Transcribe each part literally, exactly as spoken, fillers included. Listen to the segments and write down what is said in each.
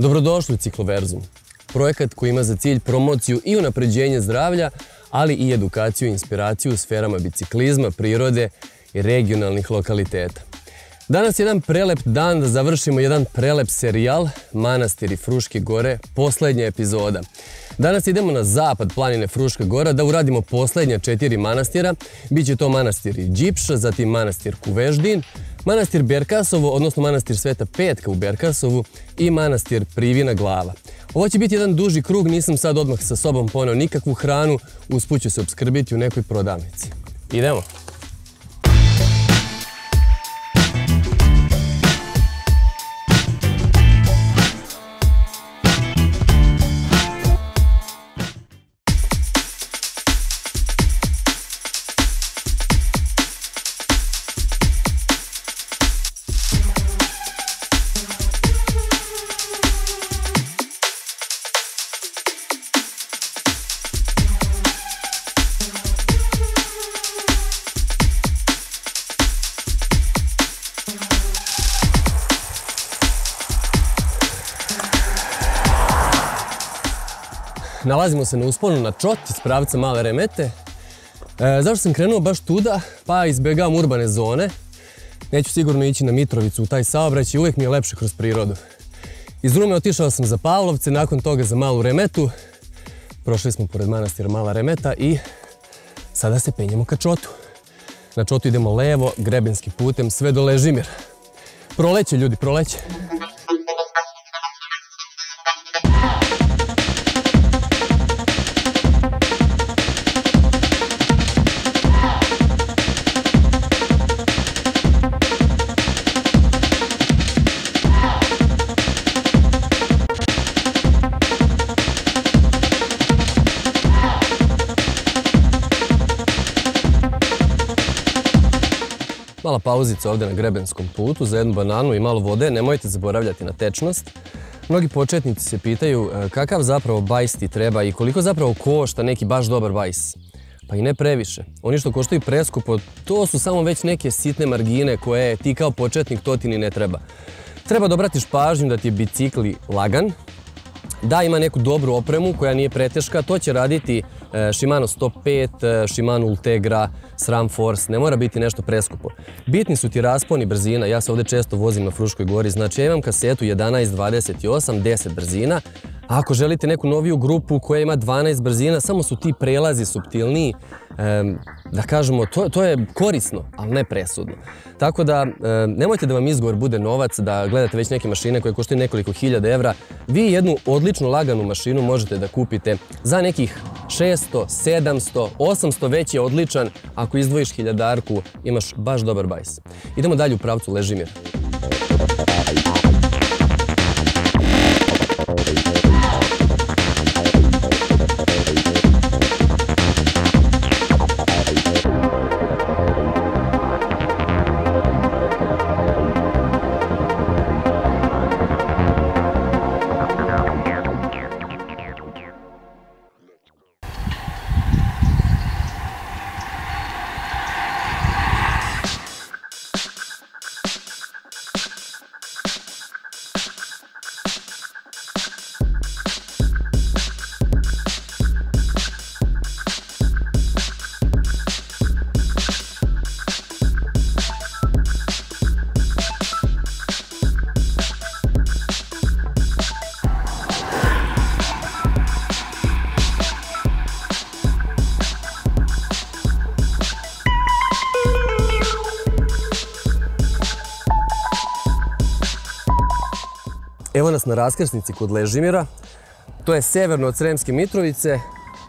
Dobrodošli u Cikloverzum, projekat koji ima za cilj promociju i unapređenje zdravlja, ali i edukaciju i inspiraciju u sferama biciklizma, prirode i regionalnih lokaliteta. Danas je jedan prelep dan da završimo jedan prelep serijal Manastiri Fruške Gore, poslednja epizoda. Danas idemo na zapad planine Fruška Gora da uradimo poslednja četiri manastira. Biće to Manastir Đipša, zatim Manastir Kuveždin, Manastir Berkasovo, odnosno Manastir Sveta Petka u Berkasovu i Manastir Privina Glava. Ovo će biti jedan duži krug, nisam sad odmah sa sobom poneo nikakvu hranu, usput ću se opskrbiti u nekoj prodavnici. Idemo! Nalazimo se na usponu na Čot iz pravca Male Remete. Zašto sam krenuo baš tuda? Pa izbegavam urbane zone. Neću sigurno ići na Mitrovicu u taj saobraćaj, uvijek mi je lepše kroz prirodu. Iz Rume otišao sam za Pavlovce, nakon toga za Malu Remetu. Prošli smo pored manastira Mala Remeta i sada se penjemo ka Čotu. Na Čotu idemo levo, grebenskim putem, sve do Ležimira. Proleće ljudi, proleće. Mala pauzica ovdje na grebenskom putu za jednu bananu i malo vode, nemojte zaboravljati na tečnost. Mnogi početnici se pitaju kakav zapravo bajs ti treba i koliko zapravo košta neki baš dobar bajs. Pa i ne previše. Oni što koštaju preskupo, to su samo već neke sitne margine koje ti kao početnik to ti ni ne treba. Treba da obratiš pažnju da ti je bicikl lagan, da ima neku dobru opremu koja nije preteška, to će raditi Shimano sto pet, Shimano Ultegra, SRAM Force, ne mora biti nešto preskupo. Bitni su ti rasponi brzina, ja se ovdje često vozim na Fruškoj Gori, znači ja imam kasetu jedanaest, dvadeset i osam, deset brzina. Ako želite neku noviju grupu koja ima dvanaest brzina, samo su ti prelazi suptilniji, da kažemo, to je korisno, ali ne presudno. Tako da, nemojte da vam izgovor bude novac, da gledate već neke mašine koje koštaju nekoliko hiljada evra. Vi jednu odličnu laganu mašinu možete da kupite za nekih šeststo, sedamsto, osamsto, već je odličan. Ako izdvojiš hiljadarku, imaš baš dobar bajs. Idemo dalje u pravcu Ležimira. Evo nas na raskrsnici kod Ležimira, to je severno od Sremske Mitrovice.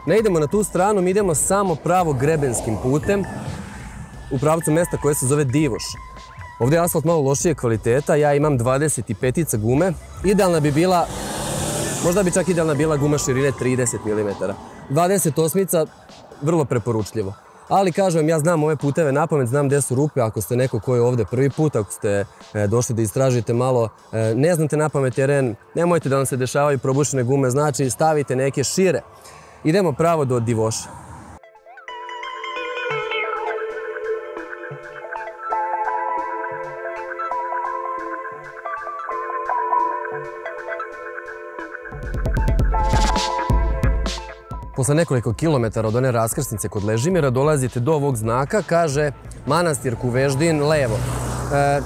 Ne idemo na tu stranu, mi idemo samo pravo grebenskim putem u pravcu mesta koje se zove Divoš. Ovdje je asfalt malo lošije kvaliteta, ja imam dvadeset pet gume. Idealna bi bila, možda bi čak idealna bila guma širine trideset milimetara. dvadeset osam vrlo preporučljivo. Ali kažem vam, ja znam ove puteve na pamet, znam gdje su rupe, ako ste neko koji je ovdje prvi put, ako ste došli da istražite malo, ne znate na pamet teren, nemojte da vam se dešavaju probušene gume, znači stavite neke šire. Idemo pravo do Divoša. Posle nekoliko kilometara od one raskrsnice kod Ležimira dolazite do ovog znaka, kaže Manastir Kuveždin levo.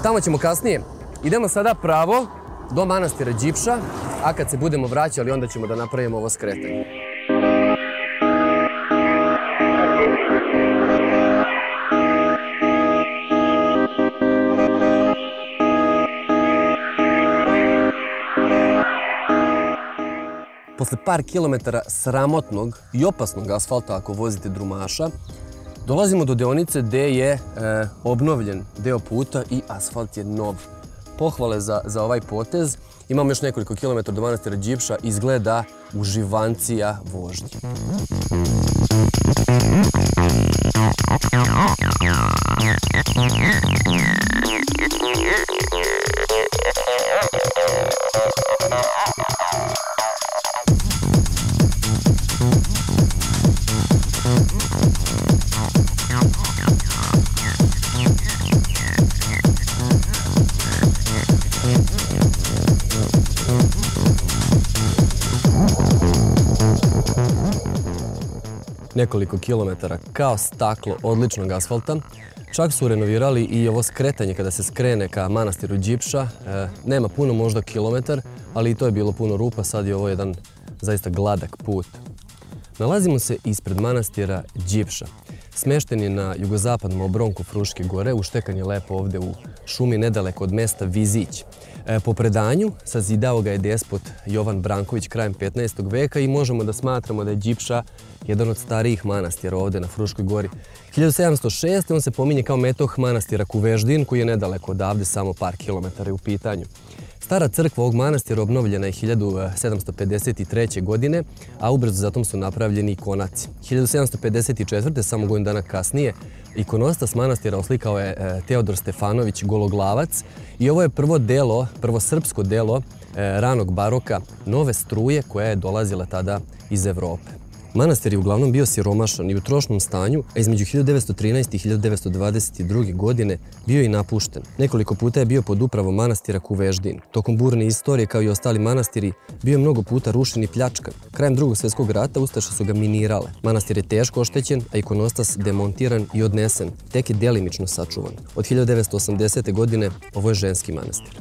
Tamo ćemo kasnije. Idemo sada pravo do Manastira Đipša, a kad se budemo vraćali onda ćemo da napravimo ovo skretanje. Posle par kilometara sramotnog i opasnog asfalta ako vozite drumaša, dolazimo do deonice gde je obnovljen deo puta i asfalt je nov. Pohvale za ovaj potez. Imamo još nekoliko kilometara do Manastira Đipša, izgleda uživancija vožnje. Nekoliko kilometara kao staklo odličnog asfalta. Čak su renovirali i ovo skretanje kada se skrene ka Manastiru Đipša. Nema puno, možda kilometar, ali i to je bilo puno rupa, sad je ovo jedan zaista gladak put. Nalazimo se ispred Manastira Đipša. Smešten je na jugozapadnom obronku Fruške Gore, uštekan je lepo ovde u šumi nedaleko od mesta Vizić. Po predanju sazidao ga je despot Jovan Branković krajem petnaestog veka i možemo da smatramo da je Đipša jedan od starijih manastira ovde na Fruškoj Gori. hiljadu sedamsto šeste. on se pominje kao metoh manastira Kuveždin koji je nedaleko odavde, samo par kilometara u pitanju. Stara crkva ovog manastira obnovljena je hiljadu sedamsto pedeset treće. godine, a ubrzo zatom su napravljeni ikonaci. hiljadu sedamsto pedeset četvrte. samo godinu dana kasnije, ikonostas manastira oslikao je Teodor Stefanović Gologlavac i ovo je prvo delo, prvo srpsko delo ranog baroka, nove struje koja je dolazila tada iz Evrope. Manastir je uglavnom bio siromašan i u trošnom stanju, a između hiljadu devetsto trinaeste. i hiljadu devetsto dvadeset druge. godine bio je i napušten. Nekoliko puta je bio pod upravom manastira Kuveždin. Tokom burne istorije, kao i ostali manastiri, bio je mnogo puta rušen i pljačkan. Krajem Drugog svjetskog rata ustaše su ga minirale. Manastir je teško oštećen, a ikonostas demontiran i odnesen. Tek je delimično sačuvan. Od hiljadu devetsto osamdesete. godine ovo je ženski manastir.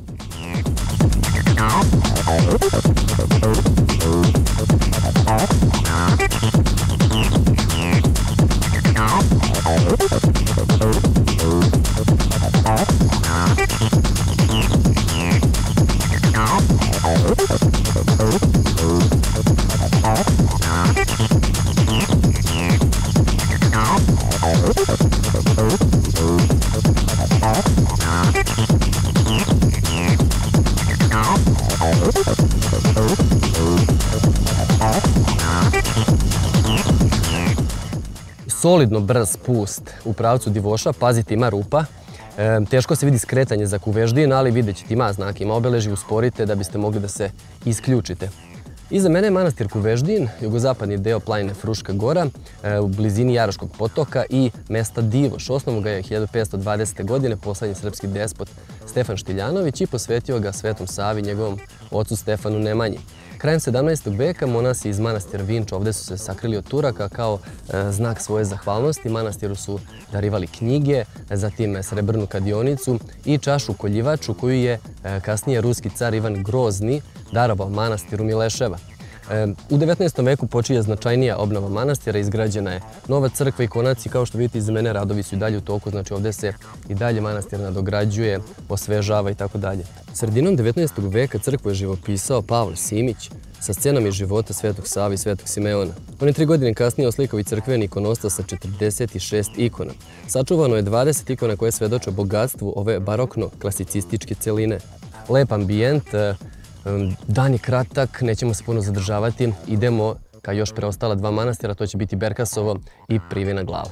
Solidno brz pust u pravcu Divoša, pazite ima rupa, teško se vidi skretanje za Kuveždin, ali vidjet ćete ima znak, ima obeleži, usporite da biste mogli da se isključite. Iza mene je manastir Kuveždin, jugozapadni deo planine Fruška Gora, u blizini Jaroškog potoka i mesta Divoš. Osnovu ga je hiljadu petsto dvadesete. godine poslednji srpski despot Stefan Štiljanović i posvetio ga Svetom Savi, njegovom ocu Stefanu Nemanji. Krajem sedamnaestog veka monasi iz manastira Vinča ovde su se sakrili od Turaka kao znak svoje zahvalnosti. Manastiru su darivali knjige, zatim srebrnu kadionicu i čašu koljivaču koju je kasnije ruski car Ivan Grozni darovao manastiru Mileševa. U devetnaestom veku počinje značajnija obnova manastira, izgrađena je nova crkva i ikonaci, kao što vidite iza mene radovi su i dalje u toku, znači ovde se i dalje manastir nadograđuje, osvežava i tako dalje. Sredinom devetnaestog veka crkvu je živopisao Pavel Simić sa scenama iz života Svetog Save i Svetog Simeona. On je tri godine kasnije oslikao i crkveni ikonostas sa četrdeset šest ikona. Sačuvano je dvadeset ikona koje svedoče bogatstvu ove barokno-klasicističke celine. Lep ambijent. Dan je kratak, nećemo se puno zadržavati, idemo ka još preostala dva manastira, to će biti Berkasovo i Privina Glava.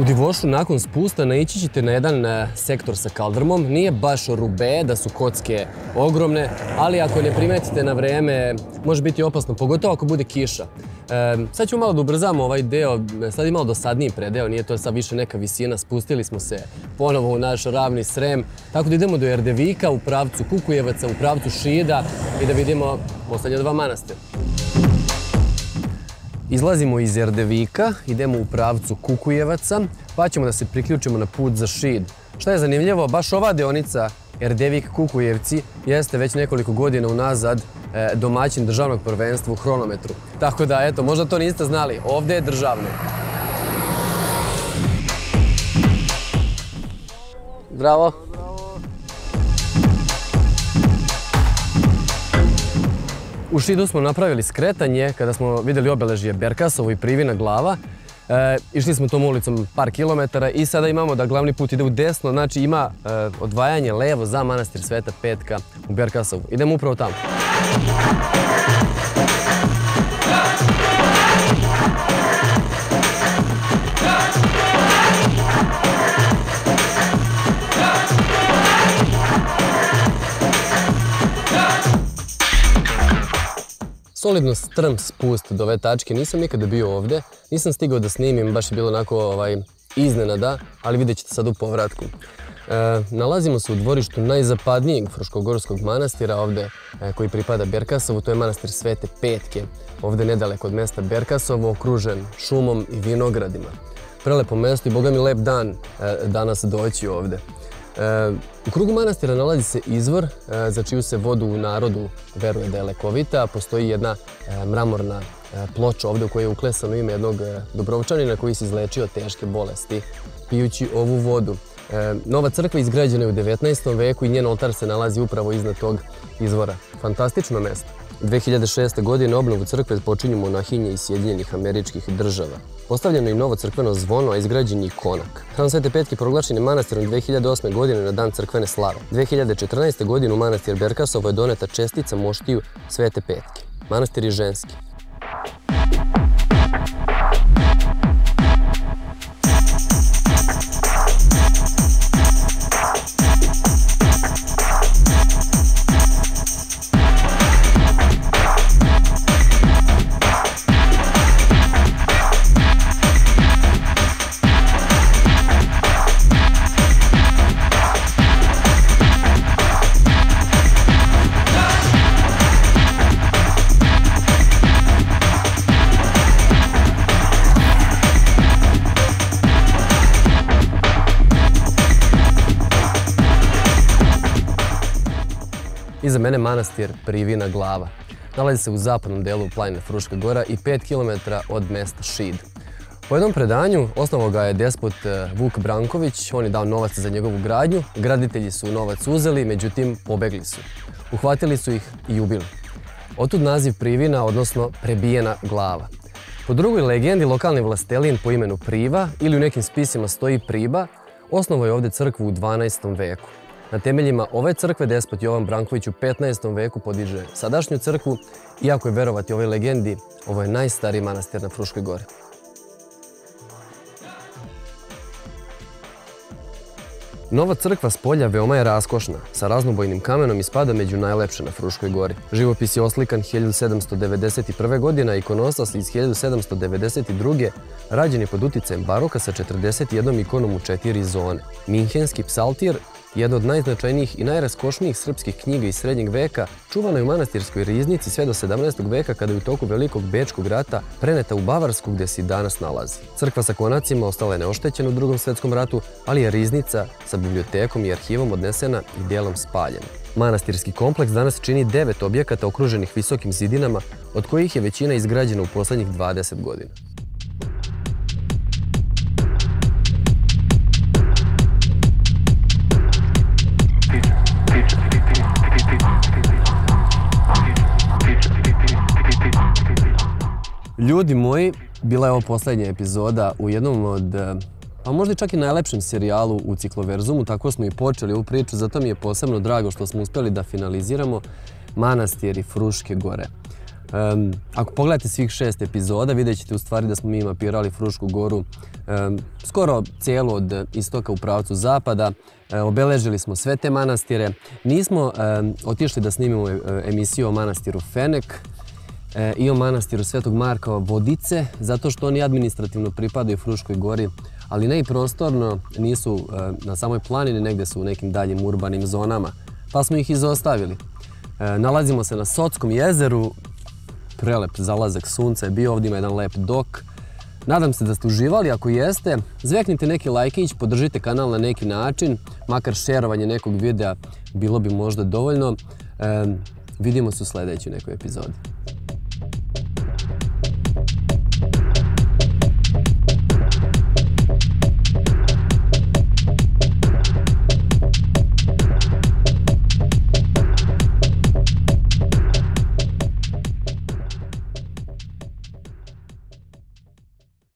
U nošu nakon spusta naići ćete na jedan sektor sa kaldrmom. Nije baš rube, da su kocke ogromne, ali ako ne primetite na vreme, može biti opasno, pogotovo ako bude kiša. Sad ćemo malo da ubrzamo ovaj deo, sad je malo dosadniji predeo, nije to sad više neka visina, spustili smo se ponovo u naš ravni Srem, tako da idemo do Erdevika, u pravcu Kukujevaca, u pravcu Šida i da vidimo poslednja dva manastira. Izlazimo iz Erdevika, idemo u pravcu Kukujevaca, pa ćemo da se priključimo na put za Šid. Šta je zanimljivo, baš ova deonica Erdevik-Kukujevci jeste već nekoliko godina unazad domaćin državnog prvenstva u hronometru. Tako da, eto, možda to niste znali, ovde je državno. Zdravo. U Šidu smo napravili skretanje kada smo videli obeležje Berkasovo i Privina Glava. Išli smo tom ulicom par kilometara i sada imamo da glavni put ide u desno, znači ima odvajanje levo za manastir Sveta Petka u Berkasovu. Idemo upravo tamo. Solidno strm spust do ove tačke, nisam nikada bio ovde, nisam stigao da snimim, baš je bilo onako iznenada, ali vidjet ćete sad u povratku. Nalazimo se u dvorištu najzapadnijeg Fruškogorskog manastira ovde koji pripada Berkasovu, to je manastir Svete Petke, ovde nedaleko od mesta Berkasovo, okružen šumom i vinogradima. Prelepo mesto i boga mi lep dan danas doći ovde. U krugu manastira nalazi se izvor za čiju se vodu u narodu veruje da je lekovita. Postoji jedna mramorna ploča ovde u kojoj je uklesano ime jednog Dobrovčanina koji se izlečio od teške bolesti pijući ovu vodu. Nova crkva izgrađena je u devetnaestom veku i njen oltar se nalazi upravo iznad tog izvora. Fantastično mesto. dve hiljade šeste. godine obnovu crkve počinju monahinje iz Sjedinjenih Američkih Država. Postavljeno je novo crkveno zvono, a izgrađen je i konak. Hram Svete Petke proglašen je manastirom dve hiljade osme. godine na dan crkvene slave. dve hiljade četrnaeste. godine u manastir Berkasovo je doneta čestica moštiju Svete Petke. Manastir je ženski. Iza mene manastir Privina Glava. Nalazi se u zapadnom delu planine Fruška Gora i pet kilometara od mesta Šid. Po jednom predanju osnovao ga je despot Vuk Branković, on je dao novac za njegovu gradnju, graditelji su novac uzeli, međutim pobegli su. Uhvatili su ih i ubili. Otud naziv Privina, odnosno prebijena glava. Po drugoj legendi, lokalni vlastelin po imenu Priva ili u nekim spisima stoji Priba, osnovao je ovde crkvu u dvanaestom veku. Na temeljima ove crkve despot Jovan Branković u petnaestom veku podiže sadašnju crkvu, iako je verovati ovoj legendi, ovo je najstariji manastir na Fruškoj Gori. Nova crkva s polja veoma je raskošna, sa raznobojnim kamenom i spada među najlepše na Fruškoj Gori. Živopis je oslikan hiljadu sedamsto devedeset prve. godina, ikonostas iz hiljadu sedamsto devedeset druge. rađen je pod uticajem baroka sa četrdeset jednom ikonom u četiri zone. Minhenski psaltir, jedna od najznačajnijih i najraskošnijih srpskih knjiga iz srednjeg veka, čuvana je u manastirskoj riznici sve do sedamnaestog veka kada je u toku Velikog Bečkog rata preneta u Bavarsku gde se i danas nalazi. Crkva sa konacima ostala je neoštećena u Drugom svetskom ratu, ali je riznica sa bibliotekom i arhivom odnesena i delom spaljena. Manastirski kompleks danas čini devet objekata okruženih visokim zidinama, od kojih je većina izgrađena u poslednjih dvadeset godina. Ljudi moji, bila je ovo poslednja epizoda u jednom od, pa možda čak i najlepšem serijalu u Cikloverzumu, tako smo i počeli ovu priču, zato mi je posebno drago što smo uspeli da finaliziramo manastiri Fruške Gore. Ako pogledate svih šest epizoda, vidjet ćete u stvari da smo mi mapirali Frušku Goru skoro cijelu od istoka u pravcu zapada. Obeležili smo sve te manastire. Nismo otišli da snimimo emisiju o manastiru Fenek i o manastiru Svetog Marka Vodice, zato što oni administrativno pripadaju Fruškoj Gori, ali ne i prostorno, nisu na samoj planini, negde su u nekim daljim urbanim zonama, pa smo ih izostavili. Nalazimo se na Sotskom jezeru, prelep zalazak sunca je bio, ovdje ima jedan lep dok. Nadam se da ste uživali, ako jeste, zveknite neki lajkić, podržite kanal na neki način, makar šerovanje nekog videa bilo bi možda dovoljno. Vidimo se u sljedećoj nekoj epizodi.